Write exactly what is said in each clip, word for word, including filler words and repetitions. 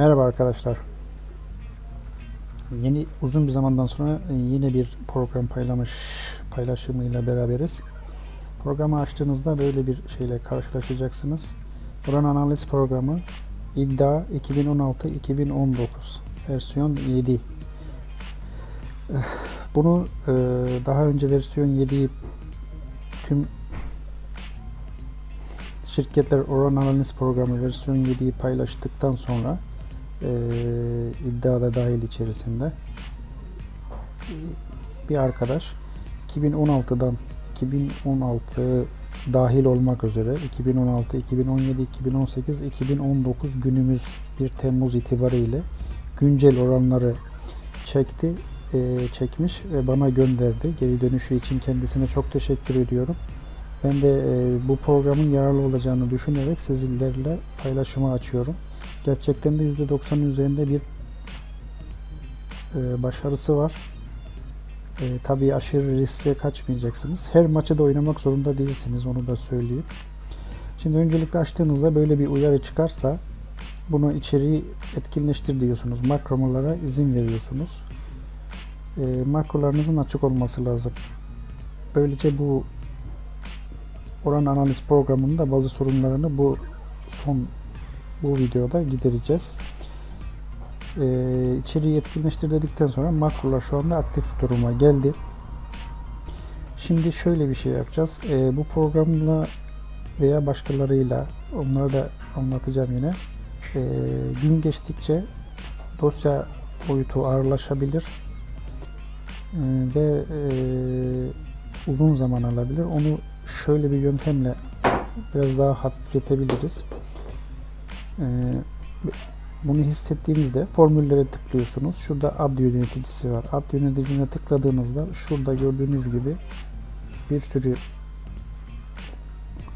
Merhaba arkadaşlar. Yeni uzun bir zamandan sonra yine bir program paylamış paylaşımıyla beraberiz. Programı açtığınızda böyle bir şeyle karşılaşacaksınız. Oran Analiz Programı İddaa iki bin on altı iki bin on dokuz versiyon yedi. Bunu daha önce versiyon yediyi tüm şirketler Oran Analiz Programı versiyon yediyi paylaştıktan sonra e, iddaa da dahil içerisinde bir arkadaş iki bin on altıdan iki bin on altı dahil olmak üzere iki bin on altı, iki bin on yedi, iki bin on sekiz, iki bin on dokuz günümüz bir Temmuz itibariyle güncel oranları çekti, e, çekmiş ve bana gönderdi. Geri dönüşü için kendisine çok teşekkür ediyorum. Ben de e, bu programın yararlı olacağını düşünerek sizlerle paylaşımı açıyorum. Gerçekten de yüzde doksanın üzerinde bir e, başarısı var. E, tabii aşırı riske kaçmayacaksınız. Her maçı da oynamak zorunda değilsiniz, onu da söyleyeyim. Şimdi öncelikle açtığınızda böyle bir uyarı çıkarsa bunu içeriği etkinleştir diyorsunuz. Makrolara izin veriyorsunuz. E, makrolarınızın açık olması lazım. Böylece bu Oran Analiz Programı'nda bazı sorunlarını bu son bu videoda gidereceğiz. Ee, içeriği etkinleştir dedikten sonra makrolar şu anda aktif duruma geldi. Şimdi şöyle bir şey yapacağız. Ee, bu programla veya başkalarıyla, onları da anlatacağım yine. Ee, gün geçtikçe dosya boyutu ağırlaşabilir ee, ve e, uzun zaman alabilir. Onu şöyle bir yöntemle biraz daha hafifletebiliriz. Ee, bunu hissettiğinizde formüllere tıklıyorsunuz. Şurada ad yöneticisi var. Ad yöneticisine tıkladığınızda şurada gördüğünüz gibi bir sürü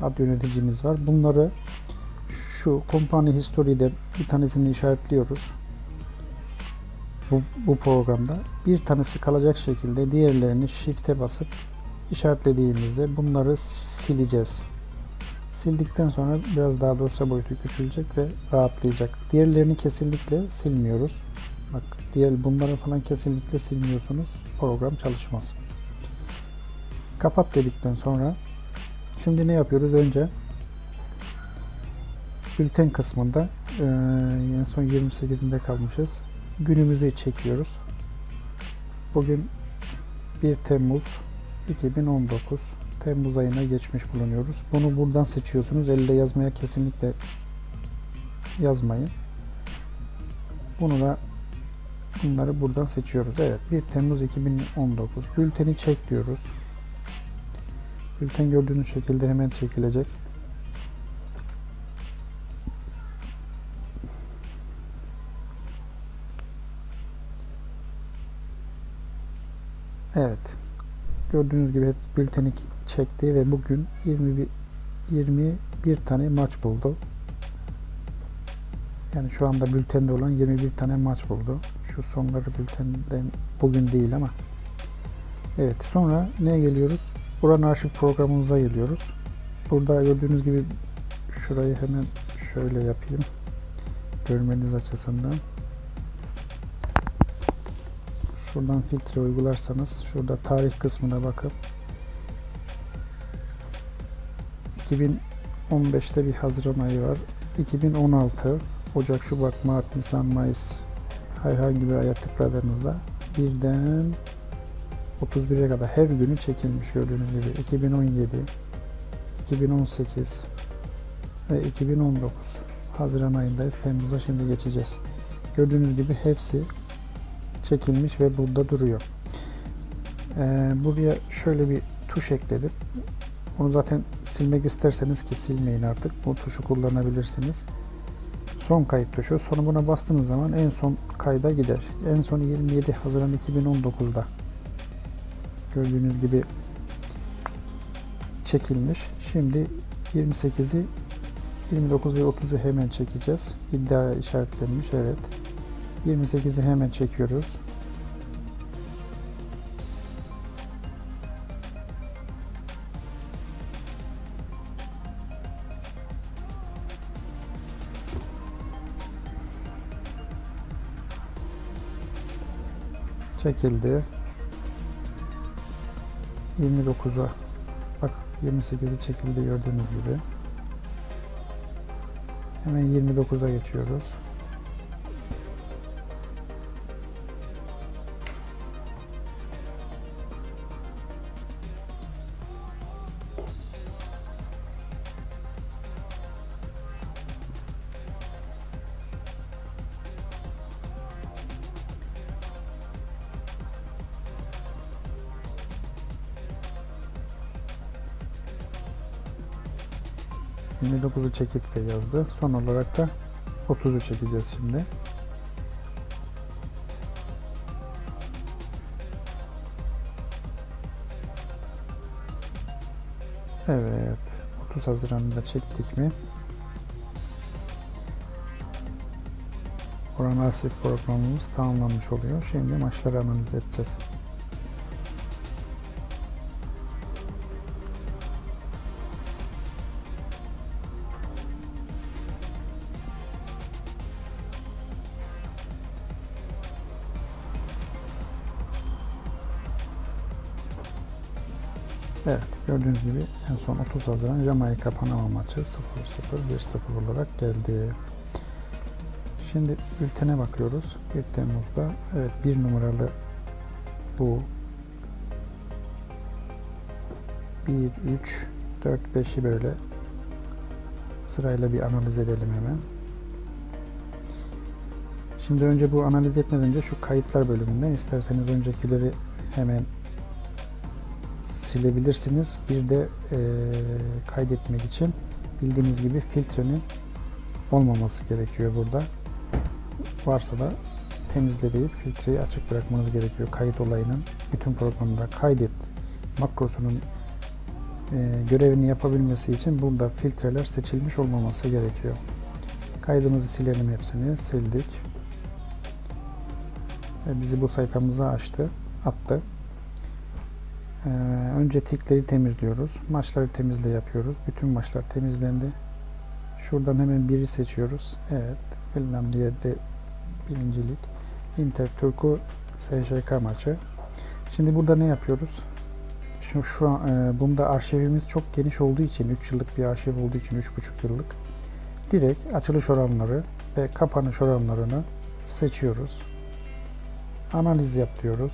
ad yöneticimiz var. Bunları şu Company History'de bir tanesini işaretliyoruz. Bu, bu programda bir tanesi kalacak şekilde diğerlerini Shift'e basıp işaretlediğimizde bunları sileceğiz. Sildikten sonra biraz daha dosya boyutu küçülecek ve rahatlayacak. Diğerlerini kesinlikle silmiyoruz. Bak, diğer bunları falan kesinlikle silmiyorsunuz. Program çalışmaz. Kapat dedikten sonra şimdi ne yapıyoruz? Önce bülten kısmında e, en son yirmi sekizinde kalmışız. Günümüzü çekiyoruz. Bugün bir Temmuz iki bin on dokuz Temmuz ayına geçmiş bulunuyoruz. Bunu buradan seçiyorsunuz. Elde yazmaya kesinlikle yazmayın. Bunu da bunları buradan seçiyoruz. Evet, bir Temmuz iki bin on dokuz bülteni çek diyoruz. Bülten gördüğünüz şekilde hemen çekilecek. Evet. Gördüğünüz gibi hep bülteni çekti ve bugün yirmi bir, yirmi bir tane maç buldu. Yani şu anda bültende olan yirmi bir tane maç buldu. Şu sonları bültenden bugün değil ama. Evet, sonra neye geliyoruz? Oran Arşiv Programımıza geliyoruz. Burada gördüğünüz gibi şurayı hemen şöyle yapayım. Görmeniz açısından. Şuradan filtre uygularsanız şurada tarih kısmına bakıp iki bin on beşte bir Haziran ayı var. iki bin on altı Ocak, Şubat, Mart, Nisan, Mayıs herhangi bir aya tıkladığınızda birden otuz bire kadar her günü çekilmiş gördüğünüz gibi. iki bin on yedi, iki bin on sekiz ve iki bin on dokuz Haziran ayındayız. Temmuz'a şimdi geçeceğiz. Gördüğünüz gibi hepsi çekilmiş ve burada duruyor. Ee, buraya şöyle bir tuş ekledim. Onu zaten silmek isterseniz ki silmeyin artık. Bu tuşu kullanabilirsiniz. Son kayıt tuşu. Sonra buna bastığınız zaman en son kayda gider. En son yirmi yedi Haziran iki bin on dokuzda gördüğünüz gibi çekilmiş. Şimdi yirmi sekizi, yirmi dokuzu ve otuzu hemen çekeceğiz. İddaa işaretlenmiş. Evet. yirmi sekizi hemen çekiyoruz. çekildi. yirmi dokuza bak, yirmi sekizi çekildi gördüğünüz gibi. Hemen yirmi dokuza geçiyoruz. yirmi dokuzu çekip de yazdı. Son olarak da otuzu çekeceğiz şimdi. Evet, otuz Haziran'da çektik mi? Oran Analiz programımız tamamlanmış oluyor. Şimdi maçları analiz edeceğiz. Evet, gördüğünüz gibi en son otuz Haziran Jamaika Panama maçı sıfır sıfır bir sıfır olarak geldi. Şimdi bültene bakıyoruz. bir Temmuz'da evet bir numaralı bu bir, üç, dört, beşi böyle sırayla bir analiz edelim hemen. Şimdi önce bu analiz etmeden önce şu kayıtlar bölümünden isterseniz öncekileri hemen silebilirsiniz. Bir de e, kaydetmek için bildiğiniz gibi filtrenin olmaması gerekiyor burada. Varsa da temizle deyip filtreyi açık bırakmanız gerekiyor. Kayıt olayının bütün programda kaydet makrosunun e, görevini yapabilmesi için burada filtreler seçilmiş olmaması gerekiyor. Kaydımızı silelim, hepsini sildik. E, bizi bu sayfamıza açtı, attı. Ee, önce tikleri temizliyoruz. Maçları temizle yapıyoruz. Bütün maçlar temizlendi. Şuradan hemen biri seçiyoruz. Evet. Finlandiya'da birincilik. Inter Turku S J K maçı. Şimdi burada ne yapıyoruz? Şu, şu an e, bunda arşivimiz çok geniş olduğu için, üç yıllık bir arşiv olduğu için, üç buçuk yıllık. Direkt açılış oranları ve kapanış oranlarını seçiyoruz. Analiz yap diyoruz.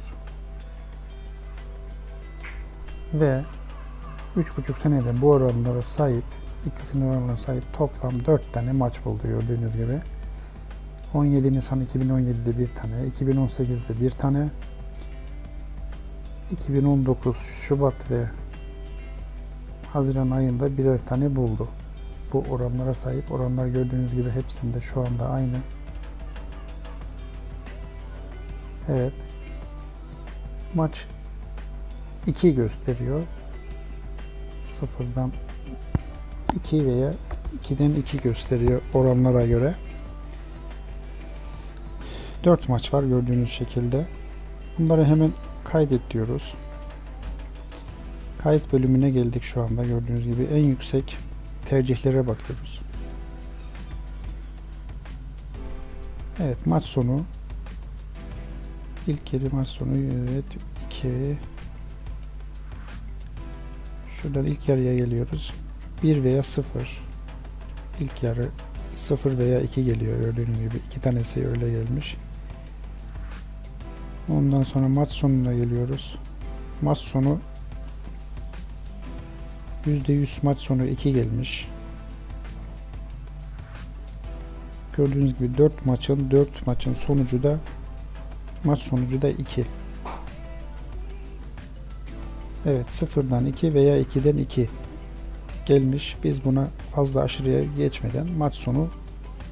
Ve üç buçuk senede bu oranlara sahip, ikisinin oranlara sahip toplam dört tane maç buldu gördüğünüz gibi. on yedi Nisan iki bin on yedi'de bir tane, iki bin on sekiz'de bir tane, iki bin on dokuz Şubat ve Haziran ayında birer tane buldu. Bu oranlara sahip, oranlar gördüğünüz gibi hepsinde şu anda aynı. Evet, maç iki gösteriyor. sıfırdan iki veya ikiden iki gösteriyor oranlara göre. dört maç var gördüğünüz şekilde. Bunları hemen kaydet diyoruz. Kayıt bölümüne geldik şu anda. Gördüğünüz gibi en yüksek tercihlere bakıyoruz. Evet, maç sonu. İlk yeri maç sonu. Evet, iki. Şuradan ilk yarıya geliyoruz. bir veya sıfır. İlk yarı sıfır veya iki geliyor gördüğünüz gibi. iki tanesi öyle gelmiş. Ondan sonra maç sonuna geliyoruz. Maç sonu yüzde yüz maç sonu iki gelmiş. Gördüğünüz gibi dört maçın dört maçın sonucu da maç sonucu da iki. Evet, sıfırdan iki veya ikiden iki gelmiş. Biz buna fazla aşırıya geçmeden maç sonu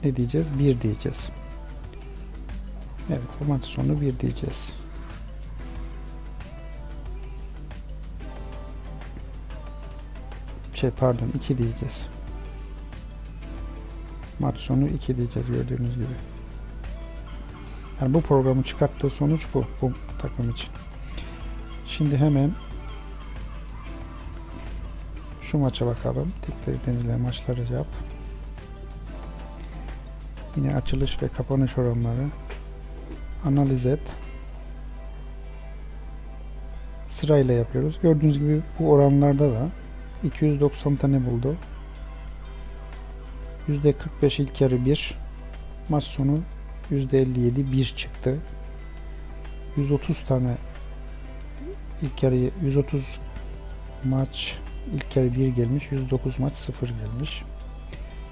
ne diyeceğiz? bir diyeceğiz. Evet, bu maç sonu bir diyeceğiz. Şey pardon, iki diyeceğiz. Maç sonu iki diyeceğiz gördüğünüz gibi. Yani bu programı çıkarttığı sonuç bu, bu takım için. Şimdi hemen şu maça bakalım. Tikleri temizle, maçları yap. Yine açılış ve kapanış oranları. Analiz et. sırayla yapıyoruz. Gördüğünüz gibi bu oranlarda da iki yüz doksan tane buldu. yüzde kırk beş ilk yarı bir, maç sonu yüzde elli yedi bir çıktı. yüz otuz tane ilk yarı, yüz otuz maç ilk yarı bir gelmiş, yüz dokuz maç sıfır gelmiş.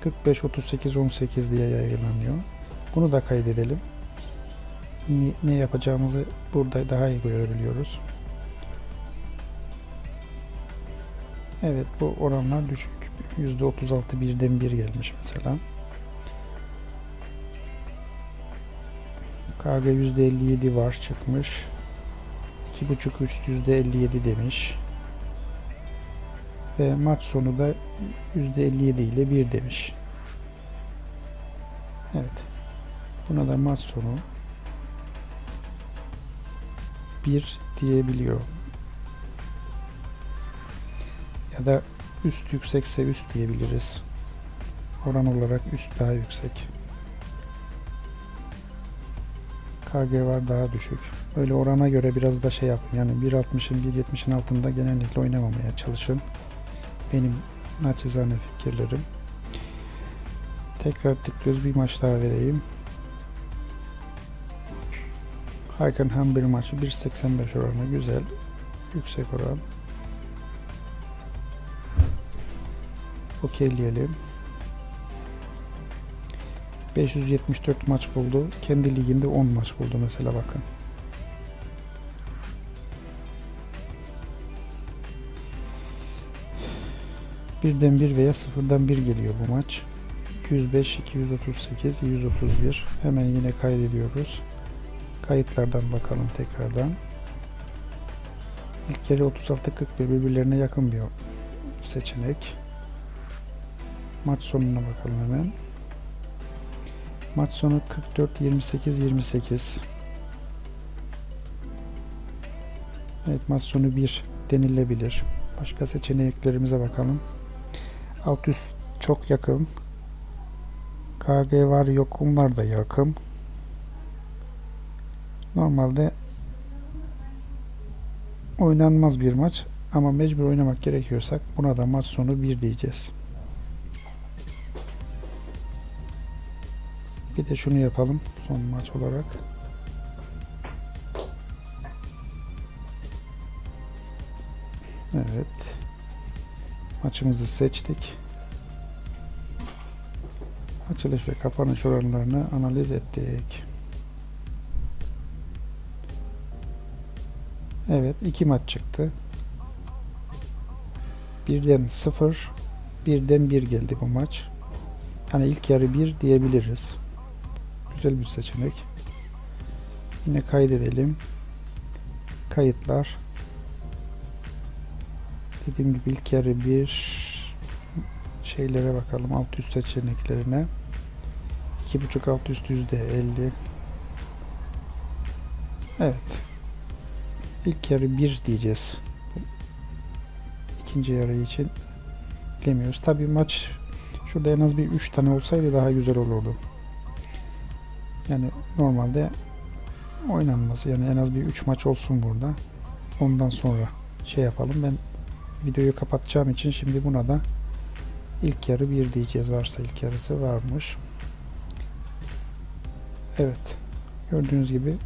kırk beş otuz sekiz on sekiz diye yayınlanıyor. Bunu da kaydedelim. Ne yapacağımızı burada daha iyi görebiliyoruz. Evet, bu oranlar düşük. yüzde otuz altı birden bir gelmiş mesela. K G yüzde elli yedi var çıkmış. iki buçuk üst yüzde elli yedi demiş. Ve maç sonu da yüzde elli yedi ile bir demiş. Evet. Buna da maç sonu bir diyebiliyor. Ya da üst yüksekse üst diyebiliriz. Oran olarak üst daha yüksek. K G var daha düşük. Öyle orana göre biraz da şey yapın. Yani bir altmışın bir yetmişin altında genellikle oynamamaya çalışın. Benim naçizane fikirlerim. Tekrar tıklıyoruz. Bir maç daha vereyim. Hakenham bir maçı bir seksen beş oranı. Güzel. Yüksek oran. Okeyleyelim. beş yüz yetmiş dört maç buldu. Kendi liginde on maç buldu mesela, bakın. birden bir veya sıfırdan bir geliyor bu maç. iki yüz beş, iki yüz otuz sekiz, iki yüz otuz bir. Hemen yine kaydediyoruz. Kayıtlardan bakalım tekrardan. İlk kere otuz altı kırk bir birbirlerine yakın bir seçenek. Maç sonuna bakalım hemen. Maç sonu kırk dört yirmi sekiz yirmi sekiz. Evet, maç sonu bir denilebilir. Başka seçeneklerimize bakalım. Alt üst çok yakın. K G var yok, onlar da yakın. Normalde oynanmaz bir maç ama mecbur oynamak gerekiyorsak buna da maç sonu bir diyeceğiz. Bir de şunu yapalım son maç olarak. Evet. Maçımızı seçtik. Açılış ve kapanış oranlarını analiz ettik. Evet, iki maç çıktı. Birden sıfır, birden bir geldi bu maç. Yani ilk yarı bir diyebiliriz. Güzel bir seçenek. Yine kaydedelim. Kayıtlar. Dediğim gibi ilk yarı bir şeylere bakalım. Alt üst seçeneklerine. iki buçuk alt üst yüzde elli. Evet. İlk yarı bir diyeceğiz. İkinci yarı için bilemiyoruz. Tabii maç şurada en az bir üç tane olsaydı daha güzel olurdu. Yani normalde oynanması, yani en az bir üç maç olsun burada. Ondan sonra şey yapalım. Ben videoyu kapatacağım için şimdi buna da ilk yarı bir diyeceğiz. Varsa ilk yarısı varmış. Evet. Gördüğünüz gibi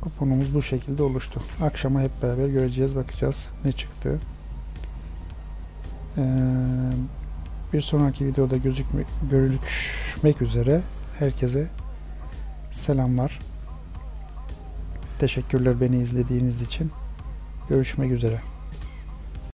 kuponumuz bu şekilde oluştu. Akşama hep beraber göreceğiz, bakacağız ne çıktı. Eee Bir sonraki videoda gözükme, görüşmek üzere. Herkese selamlar. Teşekkürler beni izlediğiniz için. Görüşmek üzere.